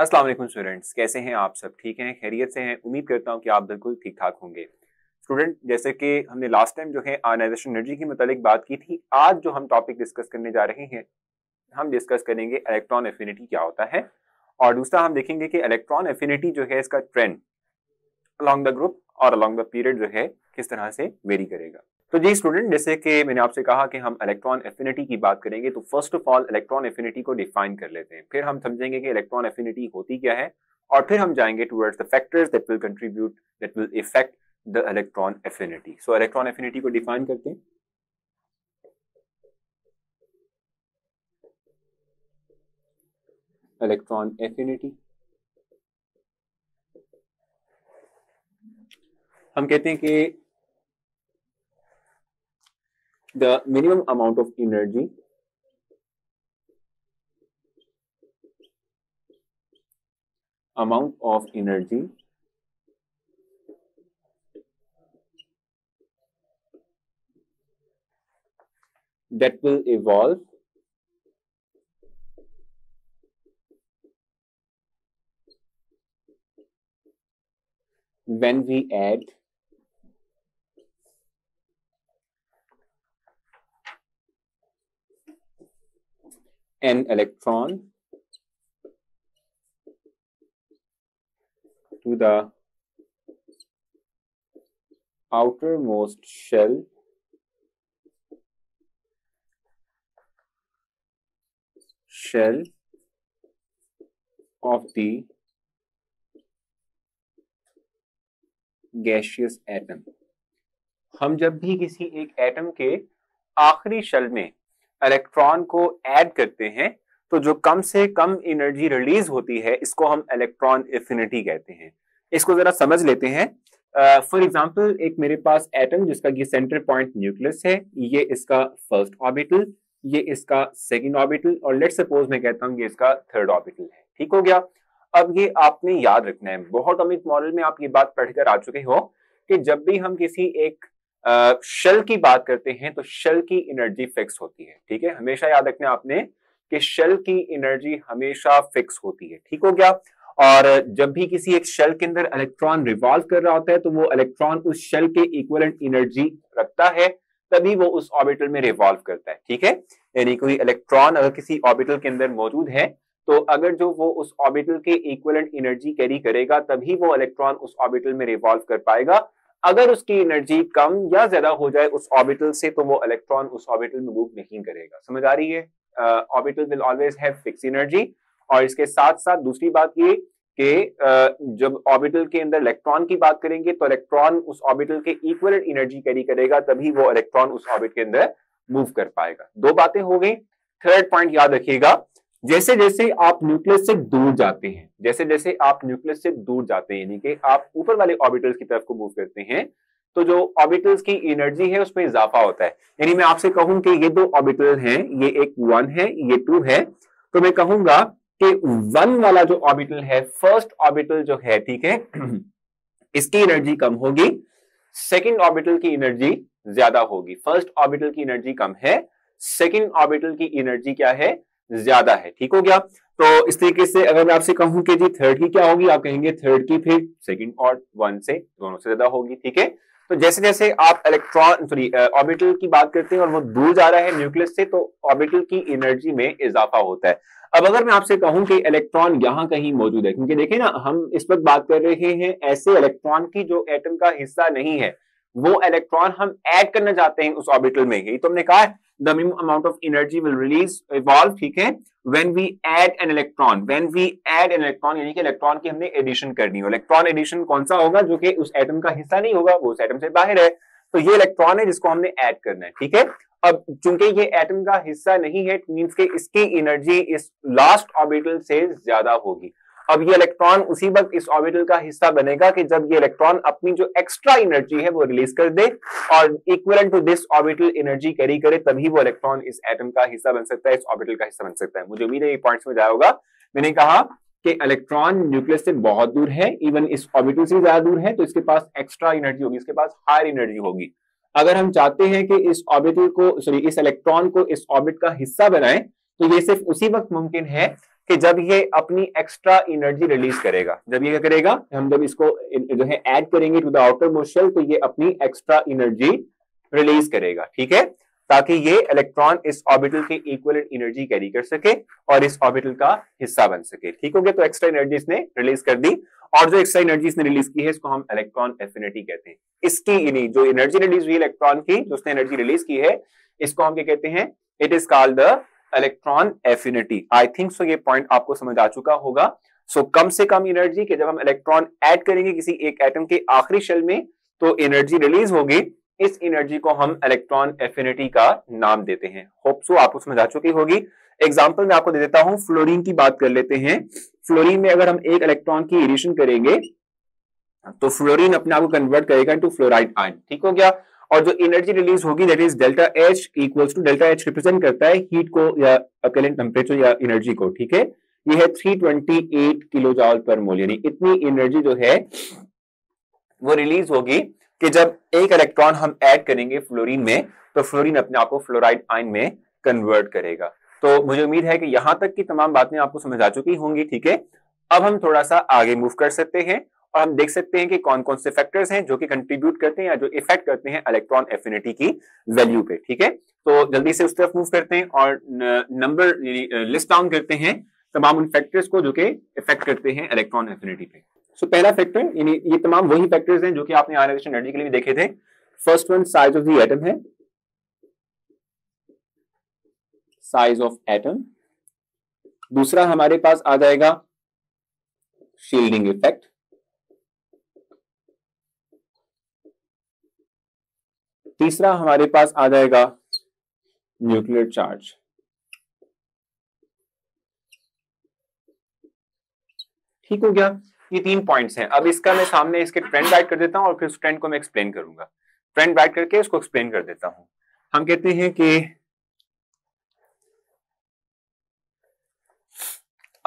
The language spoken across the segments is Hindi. अस्सलाम वालेकुम स्टूडेंट्स, कैसे हैं आप? सब ठीक हैं, खैरियत से हैं? उम्मीद करता हूं कि आप बिल्कुल ठीक ठाक होंगे। स्टूडेंट, जैसे कि हमने लास्ट टाइम जो है आयोनाइजेशन एनर्जी के मतलब बात की थी, आज जो हम टॉपिक डिस्कस करने जा रहे हैं, हम डिस्कस करेंगे इलेक्ट्रॉन एफिनिटी क्या होता है, और दूसरा हम देखेंगे कि इलेक्ट्रॉन एफिनिटी जो है इसका ट्रेंड अलॉन्ग द ग्रुप और अलॉन्ग द पीरियड जो है किस तरह से वेरी करेगा। तो जी स्टूडेंट, जैसे कि मैंने आपसे कहा कि हम इलेक्ट्रॉन एफिनिटी की बात करेंगे, तो first of all electron affinity को डिफाइन कर लेते हैं, फिर हम समझेंगे कि इलेक्ट्रॉन एफिनिटी होती क्या है, और फिर हम जाएंगे towards the factors that will contribute that will effect the electron affinity. So electron affinity को डिफाइन करते हैं। इलेक्ट्रॉन एफिनिटी हम कहते हैं कि the minimum amount of energy that will evolve when we add an electron to the outermost shell of the gaseous atom। हम जब भी किसी एक एटम के आखिरी शेल में इलेक्ट्रॉन को ऐड करते हैं, तो जो कम से कम एनर्जी रिलीज होती है इसको हम इलेक्ट्रॉन एफिनिटी कहते हैं। इसको जरा समझ लेते हैं। फॉर एग्जांपल, एक मेरे पास एटम जिसका ये सेंटर पॉइंट न्यूक्लियस है, ये इसका फर्स्ट ऑर्बिटल, ये इसका सेकंड ऑर्बिटल, और लेट्स सपोज मैं कहता हूँ ये इसका थर्ड ऑर्बिटल है। ठीक हो गया। अब ये आपने याद रखना है, बहुत एटॉमिक मॉडल में आप ये बात पढ़कर आ चुके हो कि जब भी हम किसी एक शेल की बात करते हैं तो शेल की एनर्जी फिक्स होती है। ठीक है, हमेशा याद रखना आपने कि शेल की एनर्जी हमेशा फिक्स होती है। ठीक हो गया। और जब भी किसी एक शेल के अंदर इलेक्ट्रॉन रिवॉल्व कर रहा होता है तो वो इलेक्ट्रॉन उस शेल के इक्विवेलेंट एनर्जी रखता है, तभी वो उस ऑर्बिटल में रिवॉल्व करता है। ठीक है, यानी कोई इलेक्ट्रॉन अगर किसी ऑर्बिटल के अंदर मौजूद है तो अगर जो वो उस ऑर्बिटल के इक्विवेलेंट एनर्जी कैरी करेगा तभी वो इलेक्ट्रॉन उस ऑर्बिटल में रिवॉल्व कर पाएगा। अगर उसकी एनर्जी कम या ज्यादा हो जाए उस ऑर्बिटल से, तो वो इलेक्ट्रॉन उस ऑर्बिटल में मूव नहीं करेगा। समझ आ रही है? Orbital will always have fix energy. और इसके साथ साथ दूसरी बात ये कि जब ऑर्बिटल के अंदर इलेक्ट्रॉन की बात करेंगे तो इलेक्ट्रॉन उस ऑर्बिटल के इक्विवेलेंट एनर्जी कैरी करेगा, तभी वो इलेक्ट्रॉन उस ऑर्बिट के अंदर मूव कर पाएगा। दो बातें हो गई। थर्ड पॉइंट याद रखिएगा, जैसे जैसे आप न्यूक्लियस से दूर जाते हैं, यानी कि आप ऊपर वाले ऑर्बिटल्स की तरफ को मूव करते हैं, तो जो ऑर्बिटल्स की एनर्जी है उसमें इजाफा होता है। यानी मैं आपसे कहूं कि ये दो ऑर्बिटल हैं, ये एक 1 है, ये 2 है, तो मैं कहूंगा कि 1 वाला जो ऑर्बिटल है, फर्स्ट ऑर्बिटल जो है, ठीक है, इसकी एनर्जी कम होगी, सेकेंड ऑर्बिटल की एनर्जी ज्यादा होगी। फर्स्ट ऑर्बिटल की एनर्जी कम है, सेकेंड ऑर्बिटल की एनर्जी क्या है? ज्यादा है। ठीक हो गया। तो इस तरीके से अगर मैं आपसे कहूं कि जी थर्ड की क्या होगी, आप कहेंगे थर्ड की फिर सेकंड और 1 से, दोनों से ज्यादा होगी। ठीक है, तो जैसे जैसे आप इलेक्ट्रॉन ऑर्बिटल की बात करते हैं और वो दूर जा रहा है न्यूक्लियस से, तो ऑर्बिटल की एनर्जी में इजाफा होता है। अब अगर मैं आपसे कहूं कि इलेक्ट्रॉन यहाँ कहीं मौजूद है, क्योंकि देखें ना, हम इस वक्त बात कर रहे हैं ऐसे इलेक्ट्रॉन की जो एटम का हिस्सा नहीं है, वो इलेक्ट्रॉन हम ऐड करना चाहते हैं उस ऑर्बिटल में। यही तो हमने कहा है, the minimum amount of energy will release evolve, ठीक है, when we add an electron, यानी कि इलेक्ट्रॉन की हमने एडिशन करनी हो। इलेक्ट्रॉन एडिशन कौन सा होगा? जो कि उस एटम का हिस्सा नहीं होगा, वो उस एटम से बाहर है, तो ये इलेक्ट्रॉन है जिसको हमने ऐड करना है। ठीक है, अब चूंकि ये एटम का हिस्सा नहीं है, मींस कि इसकी एनर्जी इस लास्ट ऑर्बिटल से ज्यादा होगी। अब ये इलेक्ट्रॉन उसी वक्त इस ऑर्बिटल का हिस्सा बनेगा कि जब ये इलेक्ट्रॉन अपनी जो एक्स्ट्रा एनर्जी है वो रिलीज कर दे और equivalent to this orbital energy carry करे, तभी वो इलेक्ट्रॉन इस एटम का हिस्सा बन सकता है, इस ऑर्बिटल का हिस्सा बन सकता है। मुझे उम्मीद है ये पॉइंट समझ आया होगा। मैंने कहा कि इलेक्ट्रॉन न्यूक्लियस से बहुत दूर है, इवन इस ऑर्बिटल से ज्यादा दूर है, तो इसके पास एक्स्ट्रा एनर्जी होगी, इसके पास हायर एनर्जी होगी। अगर हम चाहते हैं कि इस ऑर्बिटल को, सॉरी, इस इलेक्ट्रॉन को इस ऑर्बिट का हिस्सा बनाए, तो ये सिर्फ उसी वक्त मुमकिन है कि जब ये अपनी एक्स्ट्रा एनर्जी रिलीज करेगा, जब ये क्या करेगा, हम जब इसको जो है ऐड करेंगे to the outermost shell तो ये अपनी एक्स्ट्रा एनर्जी रिलीज करेगा, ठीक है, ताकि ये इलेक्ट्रॉन इस ऑर्बिटल के इक्विवेलेंट एनर्जी कैरी कर सके और इस ऑर्बिटल का हिस्सा बन सके। ठीक हो गया, तो एक्स्ट्रा एनर्जी इसने रिलीज कर दी और जो एक्स्ट्रा एनर्जी इसने रिलीज की है इसको हम इलेक्ट्रॉन एफिनिटी कहते हैं। इसकी जो एनर्जी रिलीज हुई इलेक्ट्रॉन की, जो उसने एनर्जी रिलीज की है, इसको हम क्या कहते हैं, it is called the electron affinity. I think so ये पॉइंट आपको समझ आ चुका होगा। सो कम से कम एनर्जी के जब हम इलेक्ट्रॉन ऐड करेंगे किसी एक एटम के आखिरी शेल में तो एनर्जी रिलीज होगी, इस एनर्जी को हम इलेक्ट्रॉन एफिनिटी का नाम देते हैं। होप सो आपको समझ आ चुकी होगी। एग्जांपल मैं आपको दे देता हूं, फ्लोरीन की बात कर लेते हैं। फ्लोरीन में अगर हम एक इलेक्ट्रॉन की एडिशन करेंगे तो फ्लोरीन अपने आप को कन्वर्ट करेगा इनटू फ्लोराइड आयन। ठीक हो गया, और जो एनर्जी रिलीज होगी that is delta H equals to, delta H represent करता है हीट को या करेंट टेम्परेचर या एनर्जी को, ठीक है, ये है 328 किलो जॉल पर मोल, यानी इतनी एनर्जी जो है वो रिलीज होगी कि जब एक इलेक्ट्रॉन हम ऐड करेंगे फ्लोरीन में तो फ्लोरीन अपने आप को फ्लोराइड आयन में कन्वर्ट करेगा। तो मुझे उम्मीद है कि यहां तक की तमाम बातें आपको समझ आ चुकी होंगी, ठीक है। अब हम थोड़ा सा आगे मूव कर सकते हैं और हम देख सकते हैं कि कौन कौन से फैक्टर्स हैं जो कि कंट्रीब्यूट करते हैं या जो इफेक्ट करते हैं इलेक्ट्रॉन एफिनिटी की वैल्यू पे, ठीक है। तो जल्दी से उस तरफ मूव करते हैं और नंबर लिस्ट डाउन करते हैं तमाम उन फैक्टर्स को जो कि इफेक्ट करते हैं इलेक्ट्रॉन एफिनिटी पे। So, पहला फैक्टर, यानी ये तमाम वही फैक्टर्स हैं जो कि आपने आयनाइजेशन एनर्जी के लिए देखे थे। First one size of the atom है, साइज ऑफ एटम। दूसरा हमारे पास आ जाएगा शील्डिंग इफेक्ट। तीसरा हमारे पास आ जाएगा न्यूक्लियर चार्ज। ठीक हो गया, ये तीन पॉइंट्स हैं। अब इसका मैं सामने इसके ट्रेंड राइट कर देता हूं और फिर उस ट्रेंड को मैं एक्सप्लेन करूंगा। ट्रेंड राइट करके उसको एक्सप्लेन कर देता हूं। हम कहते हैं कि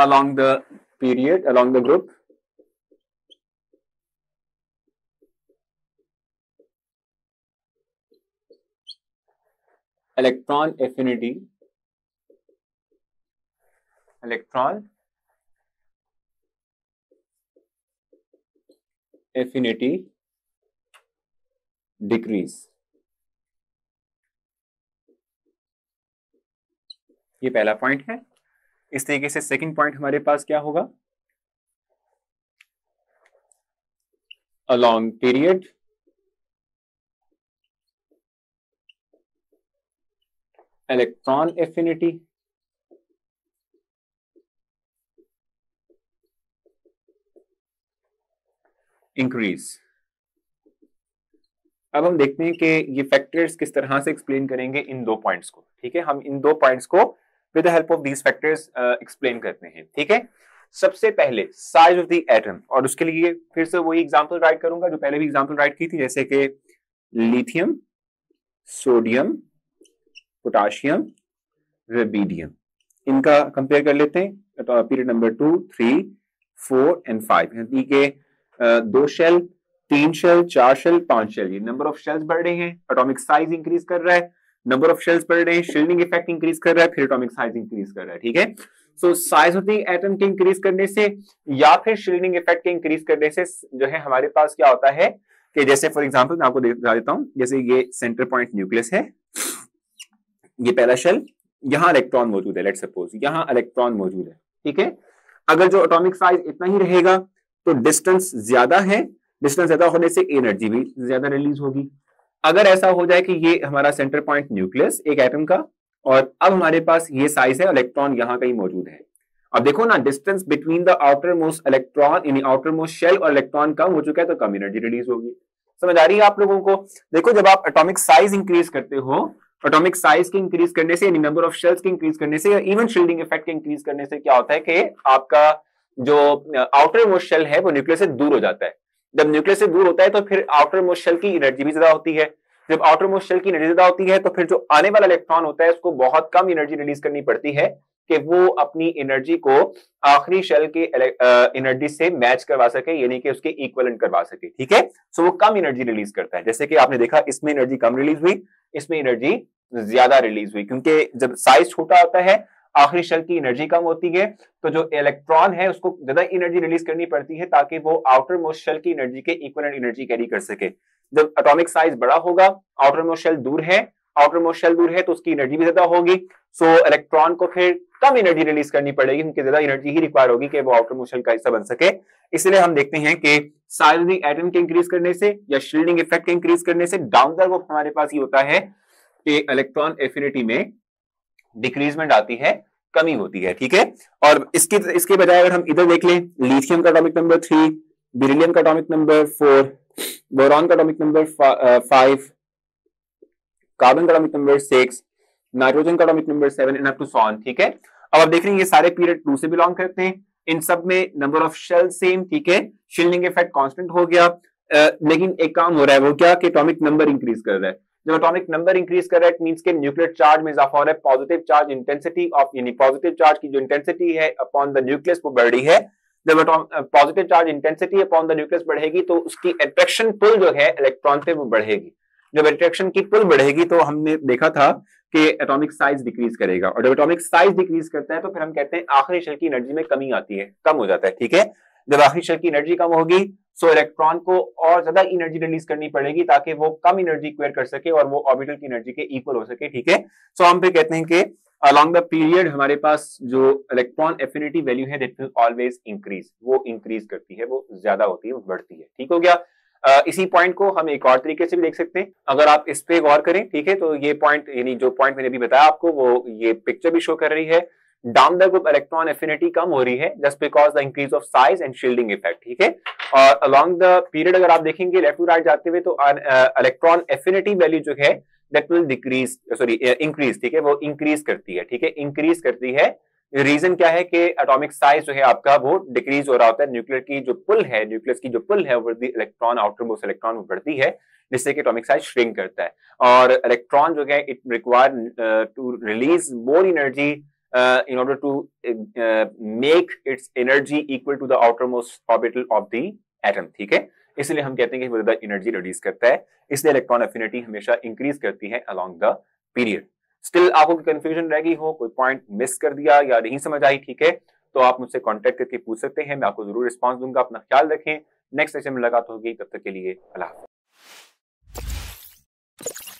along the period, along the group, electron affinity, electron affinity decrease, ये पहला पॉइंट है। इस तरीके से सेकंड पॉइंट हमारे पास क्या होगा, along period, electron affinity, increase. अब हम देखते हैं कि ये फैक्टर्स किस तरह से एक्सप्लेन करेंगे इन दो पॉइंट्स को, ठीक है। हम इन दो पॉइंट्स को with the help of these factors explain करते हैं, ठीक है। सबसे पहले साइज ऑफ द एटम, और उसके लिए फिर से वही एग्जांपल राइट करूंगा जो पहले भी एग्जांपल राइट की थी, जैसे कि लिथियम, सोडियम, पोटाशियम, रुबीडियम। इनका कंपेयर कर लेते हैं, तो पीरियड नंबर 2, 3, 4 एंड 5, यानी कि 2 शेल, 3 शेल, 4 शेल, 5 शेल, ये नंबर ऑफ शेल्स बढ़ रहे हैं, एटॉमिक साइज इंक्रीज कर रहा है, नंबर ऑफ शेल्स बढ़ रहे हैं, शील्डिंग इफेक्ट इंक्रीज कर रहा है, फिर एटॉमिक साइज इंक्रीज कर रहा है, ठीक है। So size of the atom के इंक्रीज करने से या फिर शील्डिंग इफेक्ट के इंक्रीज करने से जो है हमारे पास क्या होता है कि जैसे फॉर एग्जाम्पल मैं आपको बता देता हूँ, जैसे ये सेंटर पॉइंट न्यूक्लियस है, ये पहला शेल, यहाँ इलेक्ट्रॉन मौजूद है, लेट सपोज यहाँ इलेक्ट्रॉन मौजूद है, ठीक है। अगर जो एटॉमिक साइज इतना ही रहेगा तो डिस्टेंस ज्यादा है, डिस्टेंस ज्यादा होने से एनर्जी भी ज्यादा रिलीज होगी। अगर ऐसा हो जाए कि ये हमारा सेंटर पॉइंट न्यूक्लियस एक एटम का और अब हमारे पास ये साइज है, इलेक्ट्रॉन यहाँ कहीं मौजूद है, अब देखो ना distance between the outermost electron, यानी आउटर मोस्ट शेल और इलेक्ट्रॉन कम हो चुका है तो कम एनर्जी रिलीज होगी। समझ आ रही है आप लोगों को? देखो जब आप एटॉमिक साइज इंक्रीज करते हो, एटॉमिक साइज के इंक्रीज करने से, यानी नंबर ऑफ शेल्स के इंक्रीज करने से या इवन शील्डिंग इफेक्ट के इंक्रीज करने से क्या होता है कि आपका जो आउटर मोस्ट शेल है वो न्यूक्लियस से दूर हो जाता है। जब न्यूक्लियस से दूर होता है तो फिर आउटर मोस्ट शेल की एनर्जी भी ज्यादा होती है, जब आउटर मोस्ट शेल की एनर्जी ज्यादा होती है तो फिर जो आने वाला इलेक्ट्रॉन होता है उसको बहुत कम एनर्जी रिलीज करनी पड़ती है कि वो अपनी एनर्जी को आखिरी शेल के एनर्जी से मैच करवा सके, यानी कि उसके इक्विवेलेंट करवा सके, ठीक है। सो वो कम एनर्जी रिलीज करता है, जैसे कि आपने देखा इसमें एनर्जी कम रिलीज हुई, इसमें एनर्जी ज्यादा रिलीज हुई, क्योंकि जब साइज छोटा होता है आखिरी शेल की एनर्जी कम होती है तो जो इलेक्ट्रॉन है उसको ज्यादा एनर्जी रिलीज करनी पड़ती है ताकि वो आउटर मोस्ट शेल की एनर्जी के इक्विवेलेंट एनर्जी कैरी कर सके। जब एटॉमिक साइज बड़ा होगा, आउटर मोस्ट शेल दूर है, आउटर मोस्ट शेल दूर है तो उसकी एनर्जी भी ज्यादा होगी, सो इलेक्ट्रॉन को फिर कम एनर्जी रिलीज करनी पड़ेगी, उनकी ज्यादा एनर्जी ही रिक्वायर होगी कि वो आउटर मोस्ट शेल का हिस्सा बन सके। इसलिए हम देखते हैं कि साइज ऑफ द एटम के इंक्रीज करने से या शील्डिंग इफेक्ट के इंक्रीज करने से डाउनवर्ड वो हमारे पास ये होता है कि इलेक्ट्रॉन एफिनिटी में डिक्रीजमेंट आती है, कमी होती है, ठीक है। और इसके बजाय अगर हम इधर देख लें, लिथियम का एटॉमिक नंबर 3, बेरिलियम का एटॉमिक नंबर 4, बोरॉन का एटॉमिक नंबर 5, कार्बन का एटॉमिक नंबर 6, नाइट्रोजन का atomic number 7 and up to so on, ठीक है। अब आप देख रहे हैं ये सारे पीरियड 2 से बिलोंग करते हैं, इन सब में नंबर ऑफ शेल सेम, ठीक है, शील्डिंग इफेक्ट कांस्टेंट हो गया, लेकिन एक काम हो रहा है वो क्या कि एटॉमिक नंबर इंक्रीज कर रहा है। जब एटॉमिक नंबर इंक्रीज कर रहा है मींस के न्यूक्लियर चार्ज में इजाफा हो रहा है, पॉजिटिव चार्ज इंटेंसिटी ऑफ यानी पॉजिटिव चार्ज की जो इंटेंसिटी है अपॉन द न्यूक्लियस वो बढ़ रही है। जब positive charge intensity upon the nucleus बढ़ेगी तो उसकी अट्रैक्शन पुल जो है इलेक्ट्रॉन पे वो बढ़ेगी। जब अट्रैक्शन की पुल बढ़ेगी तो हमने देखा था कि एटॉमिक साइज डिक्रीज करेगा, और जब एटॉमिक साइज डिक्रीज करता है तो फिर हम कहते हैं आखिरी शेल की एनर्जी में कमी आती है, कम हो जाता है, ठीक है। जब आखिरी शेल की एनर्जी कम होगी सो इलेक्ट्रॉन को और ज्यादा एनर्जी रिलीज करनी पड़ेगी ताकि वो कम एनर्जी इक्वेट कर सके और वो ऑर्बिटल की एनर्जी के इक्वल हो सके, ठीक है। सो हम फिर कहते हैं कि अलॉन्ग द पीरियड हमारे पास जो इलेक्ट्रॉन एफिनिटी वैल्यू है दैट विल ऑलवेज इंक्रीज, वो इंक्रीज करती है, वो ज्यादा होती है, वो बढ़ती है, ठीक हो गया। इसी पॉइंट को हम एक और तरीके से भी देख सकते हैं, अगर आप इस पे गौर करें, ठीक है, तो ये पॉइंट यानी जो पॉइंट मैंने अभी बताया आपको वो ये पिक्चर भी शो कर रही है। Down the group electron affinity कम हो रही है just because the increase of size and shielding effect, ठीक है। और अलॉन्ग द पीरियड अगर आप देखेंगे लेफ्ट टू राइट जाते हुए तो इलेक्ट्रॉन एफिनिटी वैल्यू जो है दैट विल इंक्रीज, ठीक है, वो इंक्रीज करती है, ठीक है, इंक्रीज करती है। रीजन क्या है कि एटॉमिक साइज जो है आपका वो डिक्रीज हो रहा होता है, न्यूक्लियर की जो पुल है, न्यूक्लियस की जो पुल है वो इलेक्ट्रॉन आउटर मोस्ट इलेक्ट्रॉन वो बढ़ती है जिससे कि एटॉमिक साइज श्रिंक करता है और इलेक्ट्रॉन जो है it require to release more energy in order to make its energy equal to the outermost orbital of the atom, ठीक है। इसलिए हम कहते हैं कि वो ज्यादा एनर्जी रिड्यूस करता है, इसलिए इलेक्ट्रॉन एफिनिटी हमेशा इंक्रीज करती है अलॉन्ग द पीरियड। स्टिल आपको कंफ्यूजन रह गई हो, कोई पॉइंट मिस कर दिया या नहीं समझ आई, ठीक है, तो आप मुझसे कॉन्टेक्ट करके पूछ सकते हैं, मैं आपको जरूर रिस्पॉन्स दूंगा। अपना ख्याल रखें, नेक्स्ट सेशन में मुलाकात होगी, तब तक के लिए अल्लाह हाफिज़।